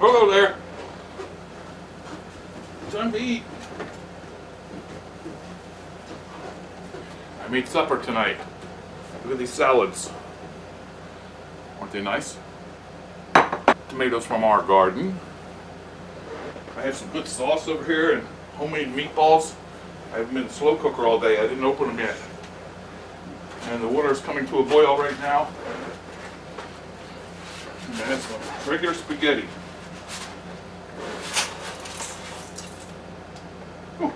Hello there. Time to eat. I made supper tonight. Look at these salads. Aren't they nice? Tomatoes from our garden. I have some good sauce over here and homemade meatballs. I haven't been in the slow cooker all day. I didn't open them yet. And the water is coming to a boil right now. And that's some regular spaghetti. Ooh.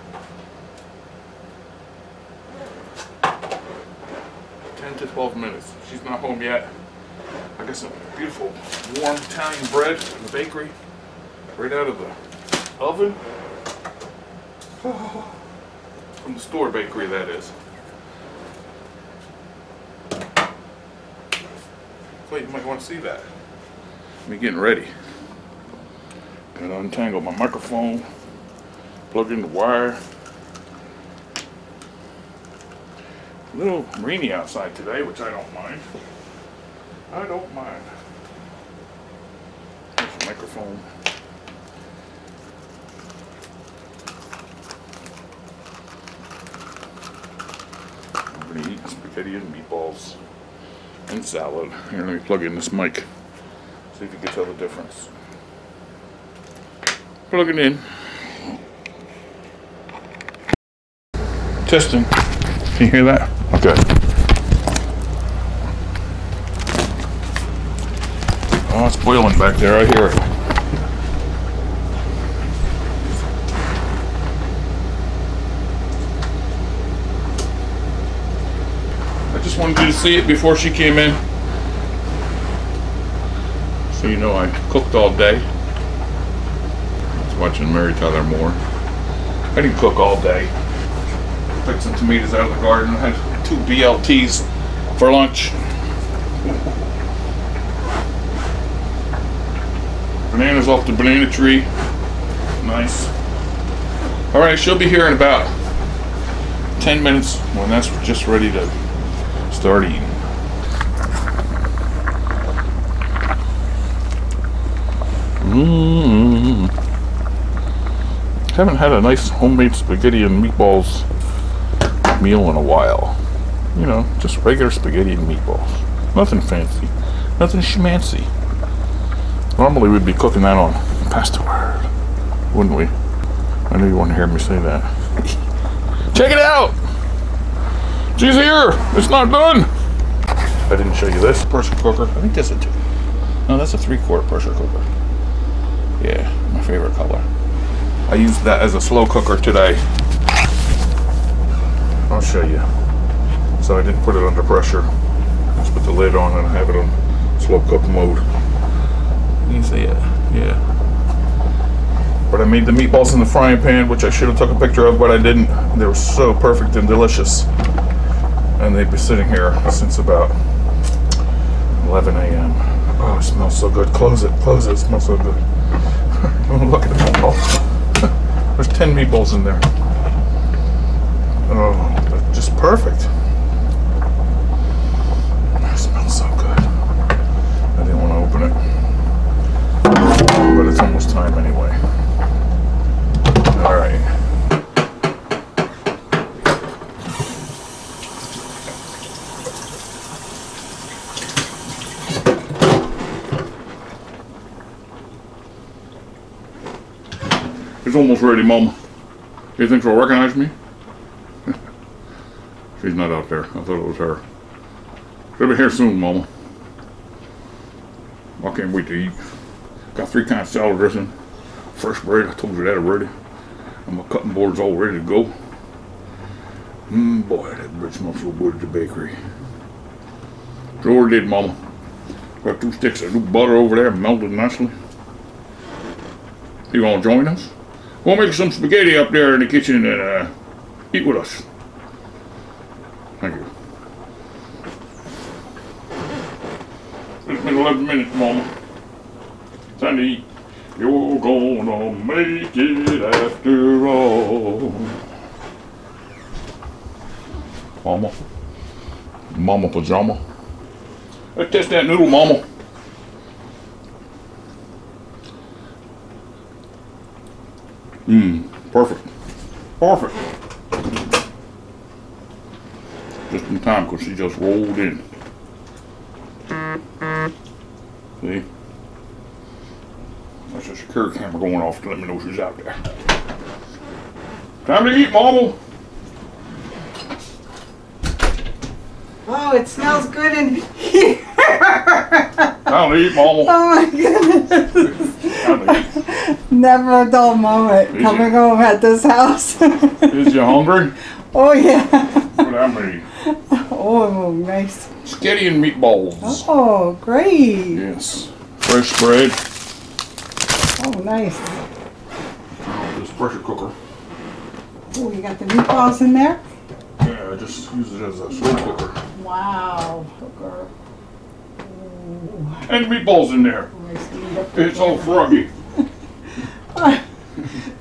10 to 12 minutes. She's not home yet. I got some beautiful warm Italian bread from the bakery. Right out of the oven. Oh. From the store bakery, that is. So you might want to see that. Me getting ready. Gotta untangle my microphone, plug in the wire. A little rainy outside today, which I don't mind. I don't mind. There's the microphone. Eat spaghetti and meatballs and salad. Here, let me plug in this mic. See if you can tell the difference. Plug it in. Testing. Can you hear that? Okay. Oh, it's boiling back there. I hear it. Just wanted you to see it before she came in, so you know I cooked all day. I was watching Mary Tyler Moore. I didn't cook all day. Picked some tomatoes out of the garden. I had 2 BLTs for lunch. Bananas off the banana tree. Nice. Alright, she'll be here in about 10 minutes when that's just ready to start eating. Haven't had a nice homemade spaghetti and meatballs meal in a while. You know, just regular spaghetti and meatballs. Nothing fancy. Nothing schmancy. Normally we'd be cooking that on Pasta Word, wouldn't we? I know you want to hear me say that. Check it out! She's here! It's not done! I didn't show you this. Pressure cooker. I think that's a 2. No, that's a 3-quart pressure cooker. Yeah, my favorite color. I used that as a slow cooker today. I'll show you. So I didn't put it under pressure. Just put the lid on and have it on slow cook mode. You can see it. Yeah. But I made the meatballs in the frying pan, which I should have took a picture of, but I didn't. They were so perfect and delicious. And they've been sitting here since about 11 a.m. Oh, it smells so good. Close it. Close it. It smells so good. Look at the meatballs. There's 10 meatballs in there. Oh, they're just perfect. It smells so good. I didn't want to open it. But it's almost time anyway. All right. She's almost ready, Mom. You think she'll recognize me? She's not out there. I thought it was her. She'll be here soon, Mama. I can't wait to eat. Got 3 kinds of salad dressing. Fresh bread, I told you that already. And my cutting board's all ready to go. Mmm, boy, that bread smells so good at the bakery. Sure did, Mama. Got 2 sticks of new butter over there, melted nicely. You want to join us? We'll make some spaghetti up there in the kitchen and eat with us. Thank you. It's been 11 minutes, Mama. Time to eat. You're gonna make it after all. Mama. Mama pajama. Let's test that noodle, Mama. Perfect. Perfect. Just in time, because she just rolled in. See? That's a security camera going off to let me know she's out there. Time to eat, Mama. Oh, it smells good in here. Time to eat, Mama. Oh my goodness. Never a dull moment coming home at this house. Is you hungry? Oh yeah. What did I mean? Oh, nice. Skitty and meatballs. Oh, great. Yes. Fresh bread. Oh, nice. Oh, this pressure cooker. Oh, you got the meatballs in there? Yeah, I just use it as a slow cooker. Wow. Cooker. Ooh. And meatballs in there. It's all froggy.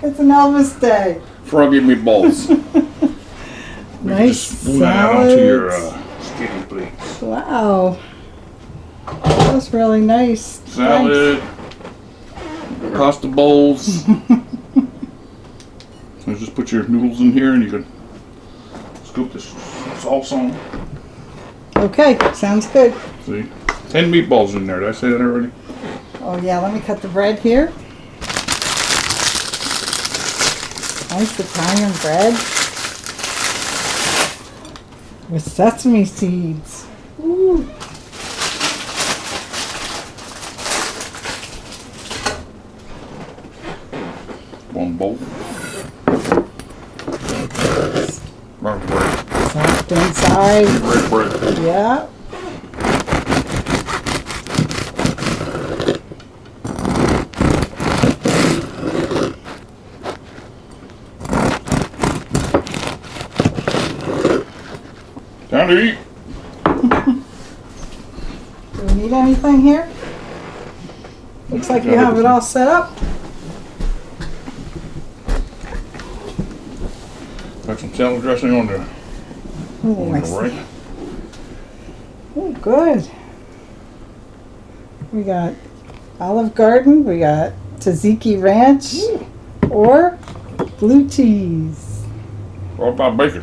It's an Elvis day. Froggy meatballs. Nice. Just spoon that onto your skinny plates. Wow. That's really nice. Salad. Thanks. Pasta bowls. So just put your noodles in here and you can scoop this sauce on. Okay, sounds good. See? 10 meatballs in there. Did I say that already? Oh yeah, let me cut the bread here. Nice Italian bread. With sesame seeds. Ooh. One bowl. Soft inside. Red bread. Yeah. Time to eat. Do we need anything here? Looks like you have it all set up. Got some salad dressing on there. Oh, nice. Right. Oh, good. We got Olive Garden, we got Tzatziki Ranch, or blue cheese. What about bacon?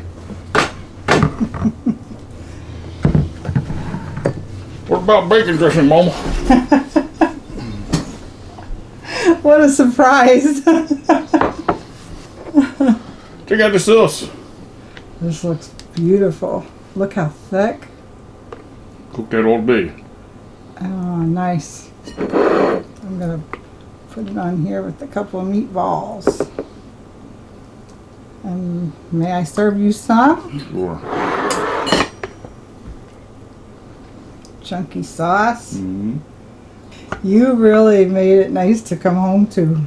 What about bacon dressing, Mama? What a surprise. Check out the sauce. This looks beautiful. Look how thick. Cook that all day. Oh, nice. I'm going to put it on here with a couple of meatballs. And may I serve you some? Sure. Chunky sauce. Mm-hmm. You really made it nice to come home to.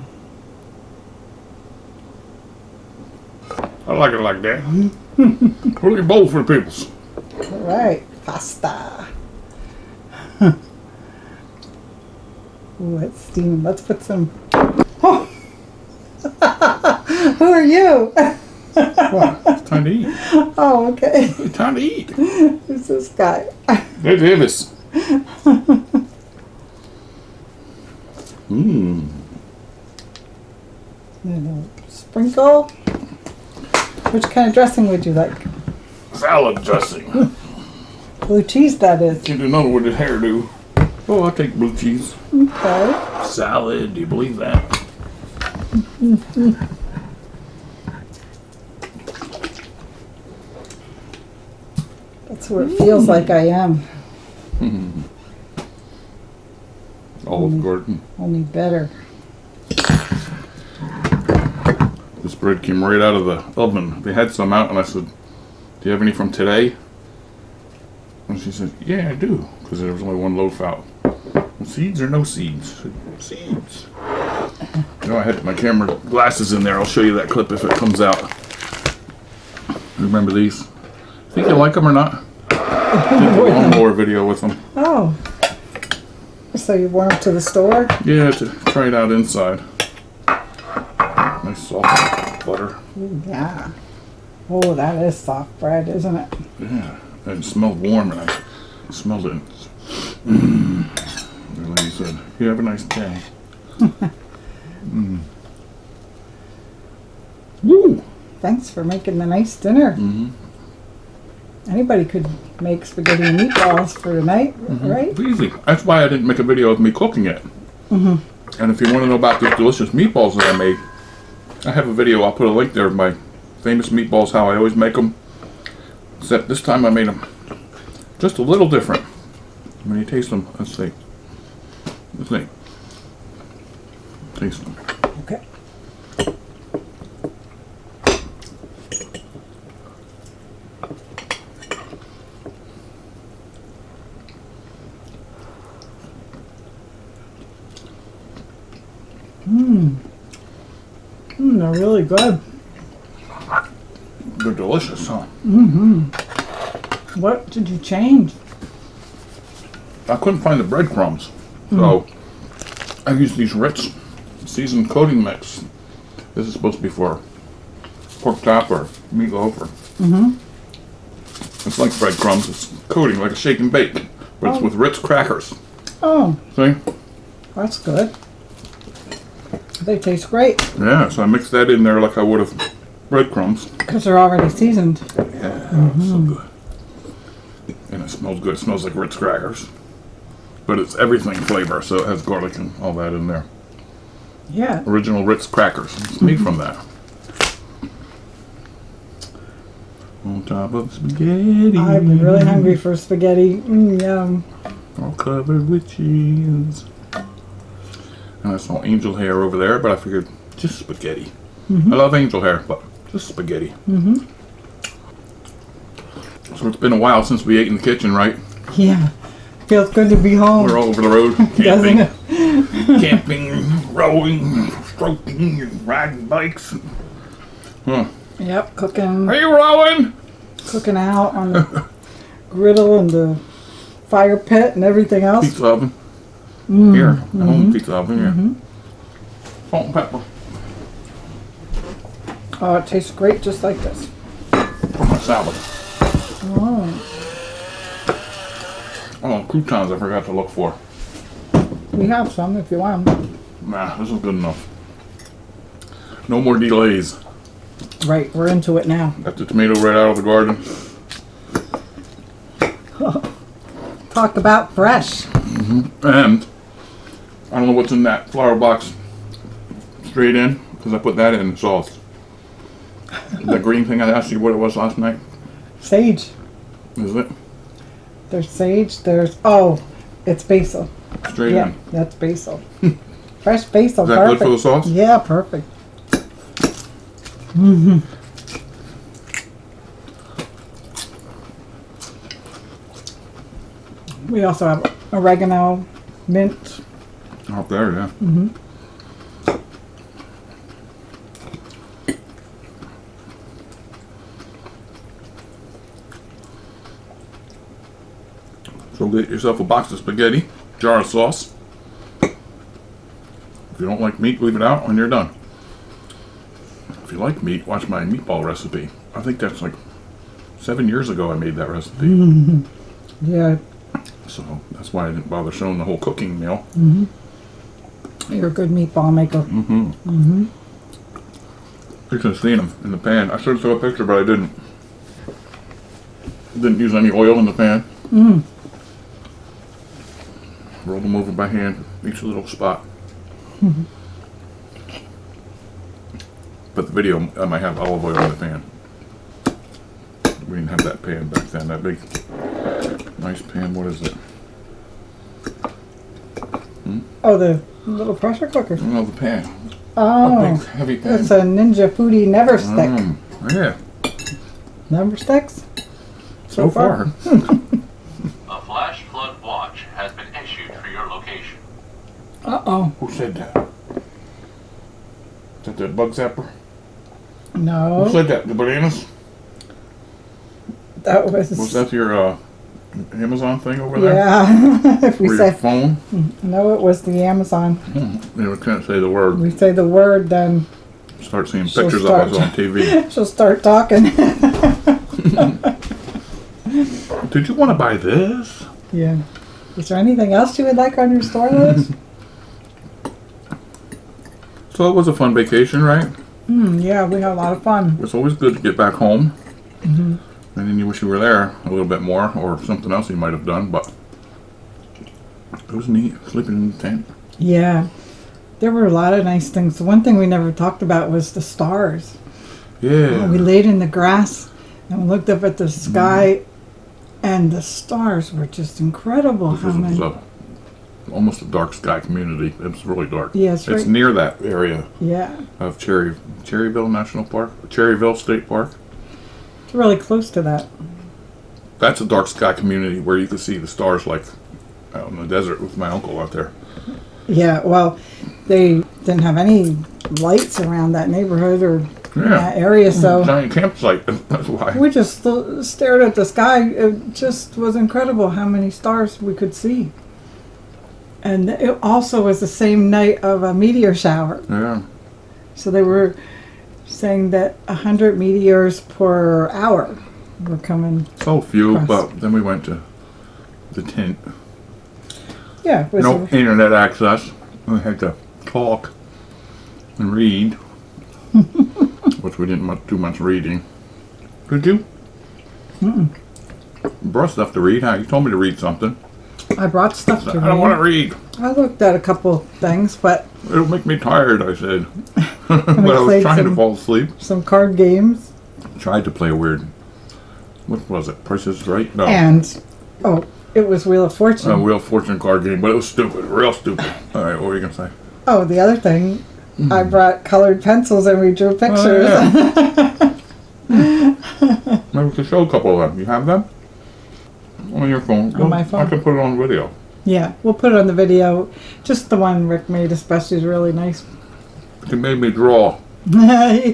I like it like that. Really bold for the peoples. All right, pasta. Ooh, it's steaming. Let's put some. Oh. Who are you? What? It's time to eat. Oh, okay. It's time to eat. Who's this guy? That's Elvis. Mmm. Sprinkle. Which kind of dressing would you like? Salad dressing. Blue cheese, that is. You do know what the hairdo. Oh, I'll take blue cheese. Okay. Salad, do you believe that? That's where it feels like I am. Olive Garden. Only better. This bread came right out of the oven. They had some out, and I said, do you have any from today? And she said, yeah, I do, because there was only one loaf out. Seeds or no seeds? I said, seeds. You know, I had my camera glasses in there. I'll show you that clip if it comes out. Remember these? Think you like them or not? I did a lawnmower video with them. Oh. So you went to the store? Yeah, to try it out inside. Nice soft butter. Yeah. Oh, that is soft bread, isn't it? Yeah. It smelled warm, and I smelled it. The lady said, you have a nice day. Thanks for making the nice dinner. Mm-hmm. Anybody could make spaghetti and meatballs for tonight, mm-hmm. right? Easy. That's why I didn't make a video of me cooking it. Mm-hmm. And if you want to know about those delicious meatballs that I made, I have a video. I'll put a link there of my famous meatballs, how I always make them. Except this time I made them just a little different. When you taste them, let's see. Let's see. Taste them. Okay. They're really good. They're delicious, huh? Mm-hmm. What did you change? I couldn't find the breadcrumbs, so I used these Ritz seasoned coating mix. This is supposed to be for pork chop or meatloaf. It's like breadcrumbs. It's coating like a shake and bake, but it's with Ritz crackers. Oh, see, that's good. They taste great. Yeah, so I mixed that in there like I would have breadcrumbs. Because they're already seasoned. Yeah, so good. And it smells good. It smells like Ritz crackers. But it's everything flavor, so it has garlic and all that in there. Yeah. Original Ritz crackers. It's made from that. On top of spaghetti. I'm really hungry for spaghetti. Yum. All covered with cheese. And I saw angel hair over there, but I figured just spaghetti. I love angel hair, but just spaghetti. So it's been a while since we ate in the kitchen, right? Yeah. Feels good to be home. We're all over the road camping, camping, rowing, stroking, and riding bikes. Yep, cooking. Are you rowing? Cooking out on the griddle and the fire pit and everything else. Pizza oven. Here, I want pizza oven here. Salt and pepper. Oh, it tastes great just like this. For my salad. Oh, croutons I forgot to look for. We have some if you want them. Nah, this is good enough. No more delays. Right, we're into it now. Got the tomato right out of the garden. Talk about fresh. And I don't know what's in that flour box straight in, because I put that in the sauce. The green thing I asked you what it was last night. Sage. Is it? There's sage, there's, it's basil. Straight in. That's basil. Fresh basil, perfect. Is that good for the sauce? Yeah, perfect. We also have oregano, mint. Up there, yeah. So get yourself a box of spaghetti, jar of sauce. If you don't like meat, leave it out when you're done. If you like meat, watch my meatball recipe. I think that's like 7 years ago I made that recipe. Yeah. So that's why I didn't bother showing the whole cooking meal. You're a good meatball maker. You could have seen them in the pan. I should have shown a picture, but I didn't. Didn't use any oil in the pan. Roll them over by hand, each little spot. But the video, I might have olive oil in the pan. We didn't have that pan back then, that big. Nice pan, what is it? Oh, the little pressure cooker. No, the pan. Oh, a big, heavy pan. It's a Ninja Foodie Never Stick. Yeah. Never sticks? So far. A flash flood watch has been issued for your location. Who said that? Is that the bug zapper? No. Who said that? The bananas? That was... Was that your... Amazon thing over there? Yeah. If we say your phone? No, it was the Amazon. We can't say the word. We say the word, then... Start seeing pictures of us on TV. She'll start talking. Did you want to buy this? Yeah. Is there anything else you would like on your store list? So it was a fun vacation, right? Yeah, we had a lot of fun. It's always good to get back home. Mm-hmm. And then you wish you were there a little bit more, or something else you might have done, but it was neat, sleeping in the tent. Yeah. There were a lot of nice things. The one thing we never talked about was the stars. Yeah. We laid in the grass and looked up at the sky, and the stars were just incredible. This is almost a dark sky community. It's really dark. Yeah, it's right near that area. Yeah. Of Cherryville National Park, Cherryville State Park. It's really close to that. That's a dark sky community where you can see the stars like out in the desert with my uncle out there. Yeah, well, they didn't have any lights around that neighborhood or that area, so giant campsite. That's why we just stared at the sky. It just was incredible how many stars we could see. And it also was the same night of a meteor shower. Yeah. So they were saying that 100 meteors per hour were coming. So few, but then we went to the tent. Yeah. It was no internet access. We had to talk and read, which we didn't do much reading. Did you? Mm-mm. You brought stuff to read, huh? You told me to read something. I brought stuff to read. I don't want to read. I looked at a couple things, but... It'll make me tired, I said. But I was trying to fall asleep. Some card games. Tried to play a weird... What was it? Price is Right? No. And... Oh, it was Wheel of Fortune. A Wheel of Fortune card game, but it was stupid. Real stupid. All right, what were you going to say? Oh, the other thing. I brought colored pencils and we drew pictures. Maybe we could show a couple of them. You have them? On your phone. On my phone. I can put it on video. Yeah, we'll put it on the video. Just the one Rick made especially is really nice. He made me draw. I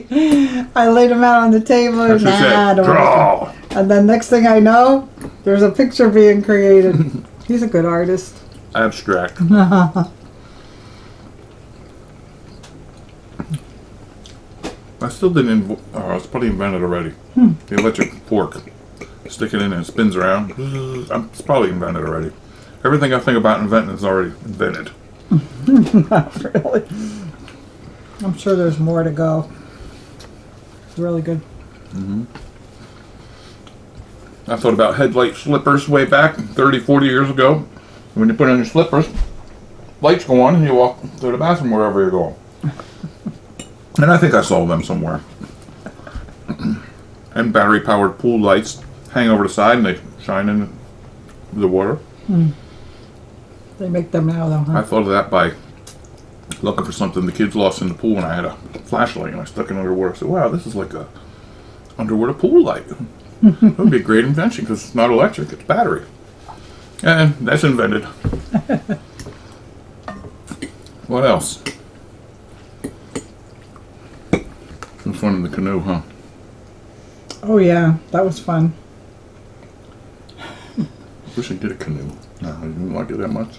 laid him out on the table. And said, draw. And then next thing I know, there's a picture being created. He's a good artist. Abstract. I still didn't... Oh, it's probably invented already. The electric fork. Stick it in and it spins around. It's probably invented already. Everything I think about inventing is already invented. Not really. I'm sure there's more to go. It's really good. I thought about headlight slippers way back 30, 40 years ago. When you put on your slippers, lights go on and you walk to the bathroom wherever you're going. And I think I saw them somewhere. And battery-powered pool lights hang over the side and they shine in the water. They make them now, though, huh? I thought of that by looking for something the kids lost in the pool, and I had a flashlight and I stuck it underwater. I said, wow, this is like a underwater pool light. That would be a great invention because it's not electric, it's battery. And that's invented. What else? Some fun in the canoe, huh? Oh yeah, that was fun. Wish I did a canoe. No, I didn't like it that much.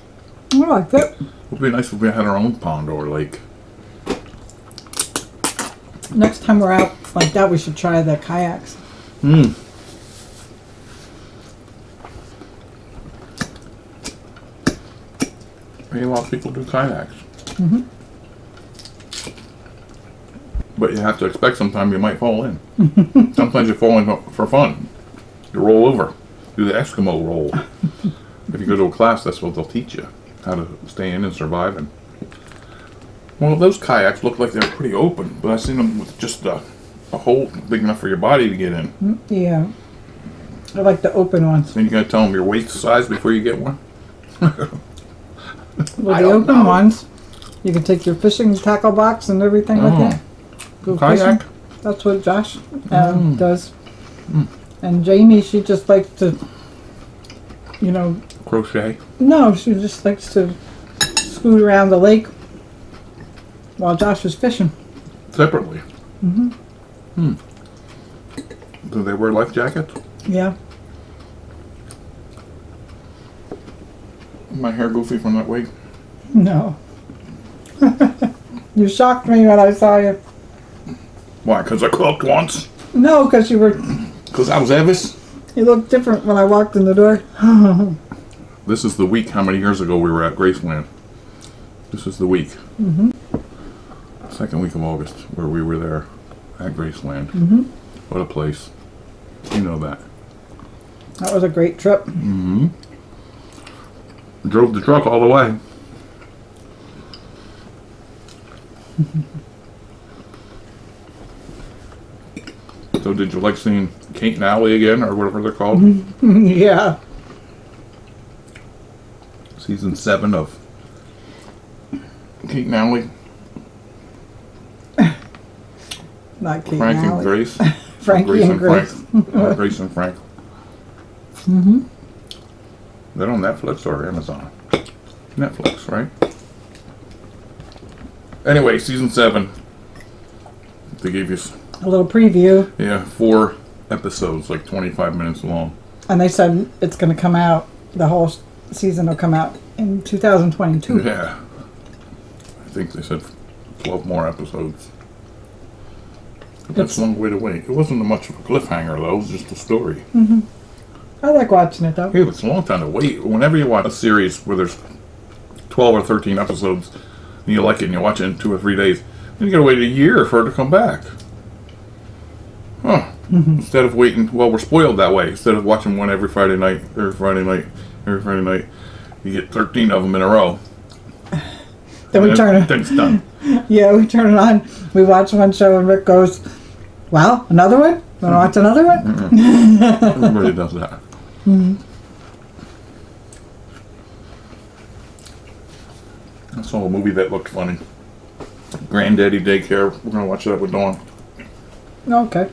I liked it. It would be nice if we had our own pond or lake. Next time we're out like that, we should try the kayaks. A lot of people do kayaks. But you have to expect sometimes you might fall in. Sometimes you fall in for fun. You roll over. Do the Eskimo roll. If you go to a class, that's what they'll teach you. How to stay in and survive. And well, those kayaks look like they're pretty open, but I've seen them with just a hole big enough for your body to get in. Yeah. I like the open ones. Then you got to tell them your waist size before you get one? Well, the open ones, you can take your fishing tackle box and everything with it. Kayak. That's what Josh does. And Jamie, she just likes to, you know... Crochet? No, she just likes to scoot around the lake while Josh is fishing. Separately? Do they wear life jackets? Yeah. Is my hair goofy from that wig? No. You shocked me when I saw you. Why? Because I cooked once? No, because you were... Because I was Elvis? You looked different when I walked in the door. This is the week how many years ago we were at Graceland. This is the week. second week of August where we were there at Graceland. Mm-hmm. What a place. You know that. That was a great trip. Mm-hmm. Drove the truck all the way. So did you like seeing Kate and Allie again, or whatever they're called? Yeah. Season 7 of Kate and Allie. Not Kate Frank and Allie. Grace. Frankie Grace and Grace. Frank. Grace and Frank. Mm-hmm. That on Netflix or Amazon? Netflix, right? Anyway, season 7. They gave you a little preview. Yeah, 4 episodes, like 25 minutes long. And they said it's going to come out, the whole season will come out in 2022. Yeah. I think they said 12 more episodes. But that's a long way to wait. It wasn't much of a cliffhanger, though. It was just a story. Mm-hmm. I like watching it, though. Yeah, it's a long time to wait. Whenever you watch a series where there's 12 or 13 episodes, and you like it and you watch it in 2 or 3 days, then you gotta wait a year for it to come back. Huh. Mm-hmm. Instead of waiting, well, we're spoiled that way. Instead of watching one every Friday night, you get 13 of them in a row. Then we turn it. It's done. Yeah, we turn it on. We watch one show and Rick goes, "Well, another one? Want to watch another one?" Mm-hmm. Everybody does that. Mm-hmm. I saw a movie that looked funny. Granddaddy Daycare. We're going to watch that with Dawn. Okay.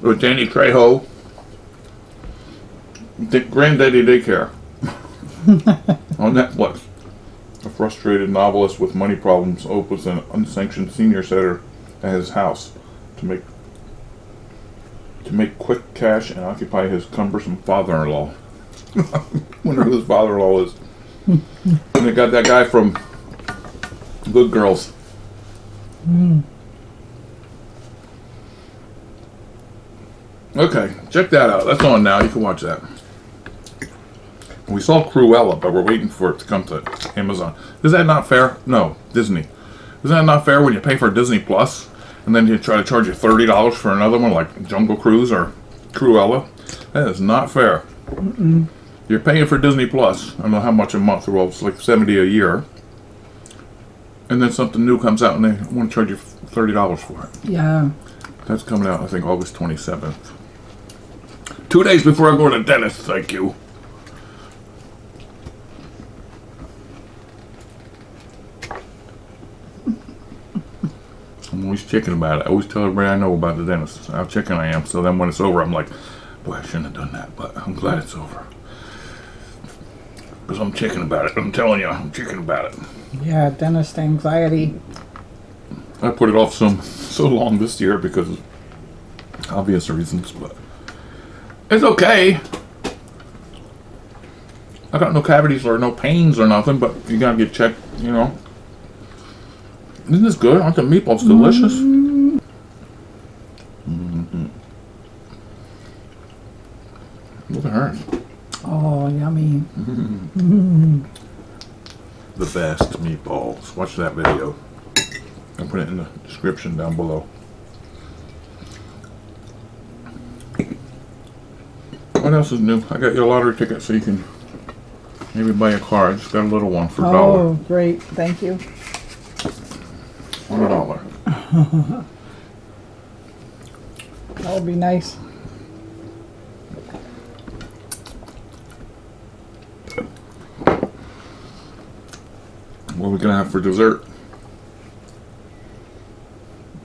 With Danny Trejo. Granddaddy Daycare. On Netflix. A frustrated novelist with money problems opens an unsanctioned senior center at his house to make quick cash and occupy his cumbersome father-in-law. Wonder who his father-in-law is. And they got that guy from Good Girls. Mm. Okay, check that out. That's on now. You can watch that. We saw Cruella, but we're waiting for it to come to Amazon. Is that not fair? No, Disney. Is that not fair when you pay for Disney Plus and then you try to charge you $30 for another one like Jungle Cruise or Cruella? That is not fair. Mm-mm. You're paying for Disney Plus. I don't know how much a month, well, it's like $70 a year. And then something new comes out and they want to charge you $30 for it. Yeah. That's coming out, I think, August 27th. 2 days before I go to the dentist, thank you. I'm always checking about it. I always tell everybody I know about the dentist, how checking I am. So then when it's over, I'm like, boy, I shouldn't have done that, but I'm glad it's over. Because I'm checking about it. I'm telling you, I'm checking about it. Yeah, dentist anxiety. I put it off so long this year because of obvious reasons, but it's okay. I got no cavities or no pains or nothing, but you gotta get checked, you know. Isn't this good? Aren't the meatballs delicious? Mm. Mm-hmm. Look at hers. Oh, yummy. Mm. Mm. The best meatballs. Watch that video. I'll put it in the description down below. What else is new? I got your lottery ticket so you can maybe buy a car. I just got a little one for $1. Oh, great. Thank you. $1. That would be nice. What are we gonna have for dessert?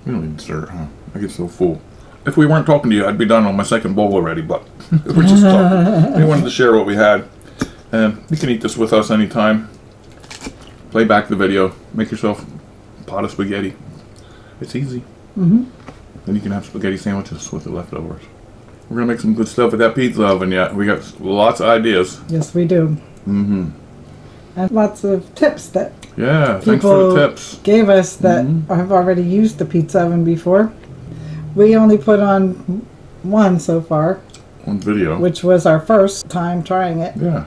We don't need dessert, huh? I get so full. If we weren't talking to you, I'd be done on my second bowl already, but we're just talking. We wanted to share what we had. And you can eat this with us anytime. Play back the video. Make yourself pot of spaghetti. It's easy. Mm-hmm. Then you can have spaghetti sandwiches with the leftovers. We're gonna make some good stuff with that pizza oven. Yeah, we got lots of ideas. Yes, we do. Mm-hmm. And lots of tips that thanks for the tips gave us that have already used the pizza oven before. We only put on one so far. One video, which was our first time trying it. Yeah,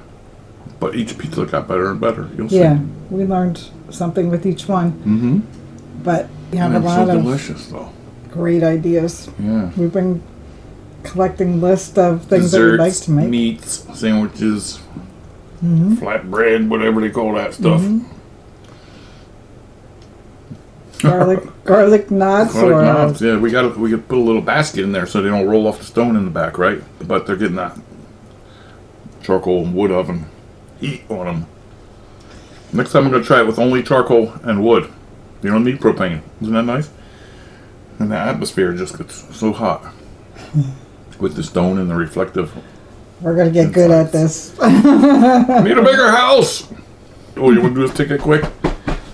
But each pizza got better and better. You'll see. Yeah, we learned something with each one. Mm-hmm. But we have a lot of delicious, though. Great ideas. Yeah. We've been collecting lists of things desserts, that we like to make. Meats, sandwiches, mm-hmm. flatbread, whatever they call that stuff. Mm-hmm. Garlic knots. Garlic knots. Yeah, we could put a little basket in there so they don't roll off the stone in the back, right? But they're getting that charcoal and wood oven heat on them. Next time I'm gonna try it with only charcoal and wood. You don't need propane. Isn't that nice? And the atmosphere just gets so hot with the stone and the reflective. We're gonna get good at this. Need a bigger house. Oh, you want to do this ticket quick?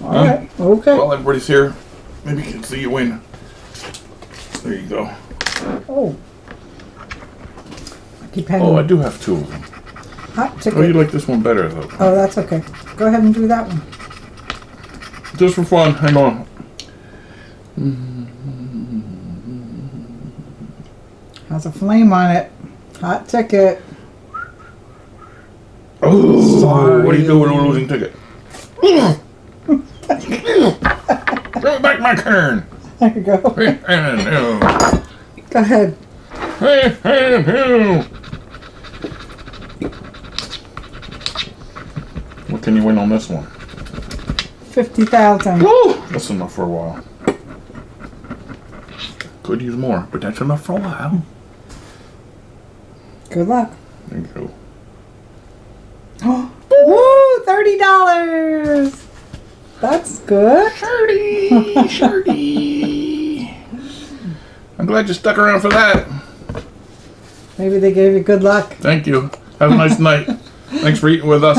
Alright, okay. While everybody's here, maybe you can see you win. There you go. Oh. I keep having I do have two of them. Hot ticket. Oh, you like this one better, though. Oh, that's okay. Go ahead and do that one. Just for fun, hang on. Has a flame on it. Hot ticket. Oh, sorry. What do you do with a losing ticket? Bring back my turn. There you go. Go ahead. What can you win on this one? 50,000. That's enough for a while. Could use more, but that's enough for a while. Good luck. There you go. Woo! $30. That's good. Shirty. I'm glad you stuck around for that. Maybe they gave you good luck. Thank you. Have a nice night. Thanks for eating with us.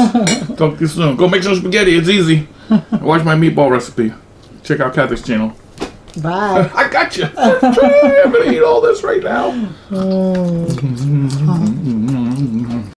Talk to you soon. Go make some spaghetti. It's easy. Watch my meatball recipe. Check out Kathy's channel. Bye. I got you. I'm going to eat all this right now.